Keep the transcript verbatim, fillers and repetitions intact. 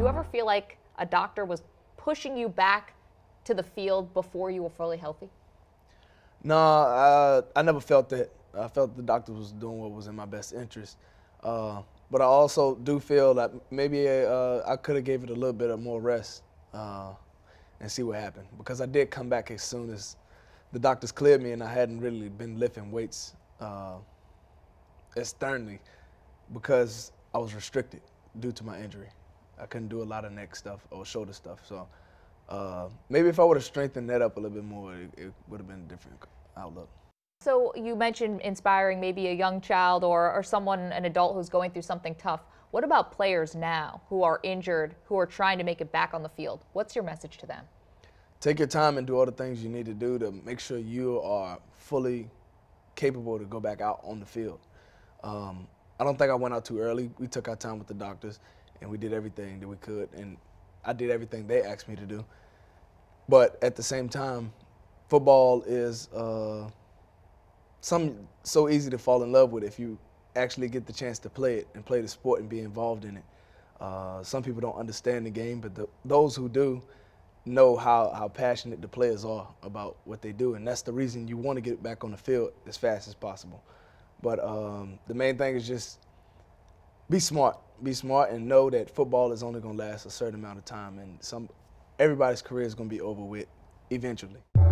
you ever feel like a doctor was pushing you back to the field before you were fully healthy? No, uh, I never felt that. I felt the doctor was doing what was in my best interest. Uh, but I also do feel that maybe uh, I could have gave it a little bit of more rest uh, and see what happened. Because I did come back as soon as the doctors cleared me, and I hadn't really been lifting weights uh, externally because I was restricted due to my injury. I couldn't do a lot of neck stuff or shoulder stuff. So uh, maybe if I would have strengthened that up a little bit more, it, it would have been a different outlook. So you mentioned inspiring maybe a young child or, or someone, an adult who's going through something tough. What about players now who are injured, who are trying to make it back on the field? What's your message to them? Take your time and do all the things you need to do to make sure you are fully capable to go back out on the field. Um, I don't think I went out too early. We took our time with the doctors, and we did everything that we could, and I did everything they asked me to do. But at the same time, football is uh, something so easy to fall in love with if you actually get the chance to play it and play the sport and be involved in it. Uh, some people don't understand the game, but the, those who do know how, how passionate the players are about what they do, and that's the reason you want to get back on the field as fast as possible. But um, the main thing is just be smart. Be smart and know that football is only going to last a certain amount of time, and some, everybody's career is going to be over with eventually.